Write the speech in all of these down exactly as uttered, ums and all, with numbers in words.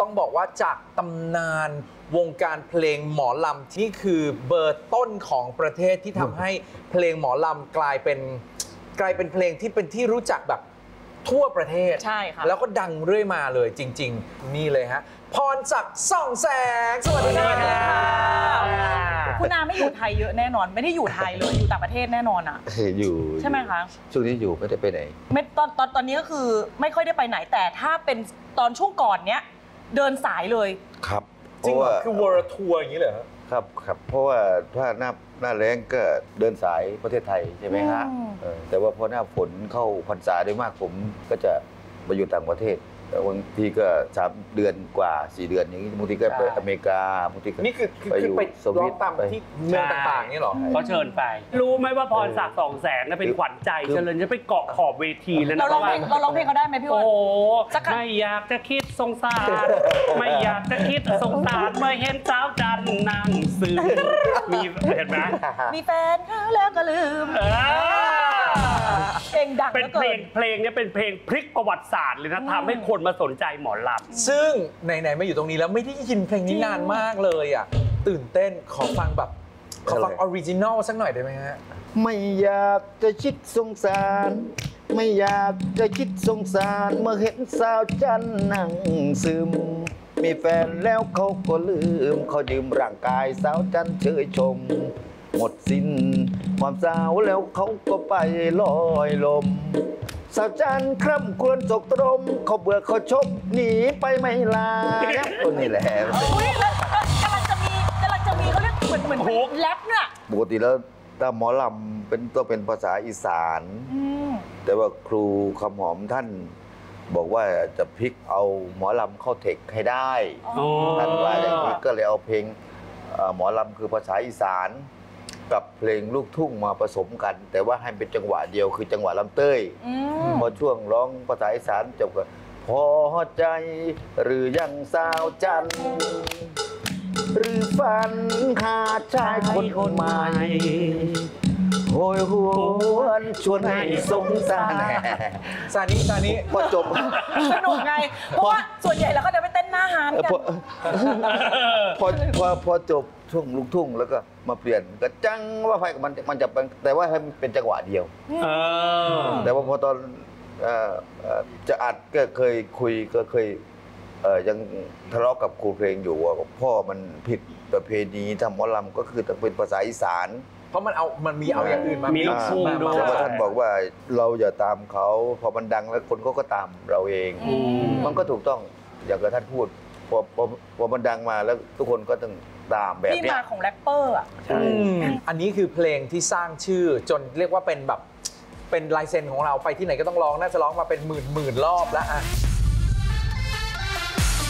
ต้องบอกว่าจากตำนานวงการเพลงหมอลำที่คือเบอร์ต้นของประเทศที่ทำให้เพลงหมอลำกลายเป็นกลายเป็นเพลงที่เป็นที่รู้จักแบบทั่วประเทศใช่ค่ะแล้วก็ดังเรื่อยมาเลยจริงๆนี่เลยฮะพรศักดิ์ส่องแสงสวัสดีค่ะคุณนาไม่อยู่ไทยเยอะแน่นอนไม่ได้อยู่ไทยเลยอยู่ต่างประเทศแน่นอนอ่ะอยู่ใช่ไหมคะช่วงนี้อยู่ไม่ได้ไปไหนไม่ตอนตอนตอนนี้ก็คือไม่ค่อยได้ไปไหนแต่ถ้าเป็นตอนช่วงก่อนเนี้ยเดินสายเลยครับจริงคือเวิร์ลทัวร์อย่างนี้เหรอครับครับเพราะว่าถ้าหน้าหน้าแรงก็เดินสายประเทศไทยใช่ไหมฮะแต่ว่าพอหน้าฝนเข้าพรรษาได้มากผมก็จะไปอยู่ต่างประเทศบางทีก็สามเดือนกว่าสี่เดือนอย่างนี้บางทีก็ไปอเมริกาบางทีก็นี่คือคือไปร้องตามที่เมืองต่างๆนี่หรอเขาเชิญไปรู้ไหมว่าพรศักดิ์ส่องแสงเป็นขวัญใจเชิญเลยจะไปเกาะขอบเวทีแล้วนะเราร้องเพลงเราร้องเพลงเขาได้ไหมพี่วันโอ้ไม่อยากจะคิดสงสารไม่อยากจะคิดสงสารไม่เห็นสาวจันนางซึ้งมีเห็นไหมมีแฟนเขาแล้วก็ลืมเพลงดังเป็นเพลงเพลงนี้เป็นเพลงพลิกประวัติศาสตร์เลยนะทำให้คนมาสนใจหมอลำซึ่งไหนๆมาอยู่ตรงนี้แล้วไม่ได้ยินเพลงนี้นานมากเลยอ่ะตื่นเต้นขอฟังแบบขอฟังออริจินอลสักหน่อยได้ไหมฮะไม่อยากจะคิดสงสารไม่อยากจะคิดสงสารเมื่อเห็นสาวจันนั่งซึมมีแฟนแล้วเขาก็ลืมเขายืมร่างกายสาวจันเชยชมหมดสิ้นความสาวแล้วเขาก็ไปลอยลมสาวจันคร่ำครวญจกตรมเขาเบื่อเขาชกหนีไปไม่ลาตัวนี้แหละกำลังจะมีกำลังจะมีเขาเรียกเหมือนเหมือนแรปเนี่ยปกติแล้วแต่หมอลำเป็นตัวเป็นภาษาอีสานแต่ว่าครูคำหอมท่านบอกว่าจะพลิกเอาหมอลำเข้าเทคให้ได้ท่านว่าอย่างนี้ก็เลยเอาเพลงหมอลำคือภาษาอีสานกับเพลงลูกทุ่งมาผสมกันแต่ว่าให้เป็นจังหวะเดียวคือจังหวะลำเต้ยพอช่วงร้องภาษาอีสานจบก็พอใจหรือยังสาวจันหรือฝันหาชายคนใหม่โหยหวนชวนให้สงสารแหน่ซานี้ซานี้พอจบสนุกไงเพราะว่าส่วนใหญ่แล้วก็จะไปเต้นหน้าฮานกันพอพอพอจบช่วงลูกทุ่งแล้วก็มาเปลี่ยนก็จังว่าไฟมันมันจะแต่ว่าให้มันเป็นจังหวะเดียวแต่ว่าพอตอนจะอัดก็เคยคุยก็เคยยังทะเลาะกับครูเพลงอยู่ว่าพ่อมันผิดประเพณีทำหมอลำก็คือต้องเป็นภาษาอีสานเพราะมันเอามันมีเอาอย่างอื่นมามีลูกทุ่งด้วยแต่ว่าท่านบอกว่าเราอย่าตามเขาพอมันดังแล้วคนก็ก็ตามเราเองมันก็ถูกต้องอย่างที่ท่านพูดพอพอพอมันดังมาแล้วทุกคนก็ต้องตามแบบนี้ที่มาของแร็ปเปอร์อ่ะอันนี้คือเพลงที่สร้างชื่อจนเรียกว่าเป็นแบบเป็นลายเซ็นของเราไปที่ไหนก็ต้องร้องน่าจะร้องมาเป็นหมื่นหมื่นรอบแล้วอ่ะ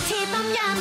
ที่ต้องยัง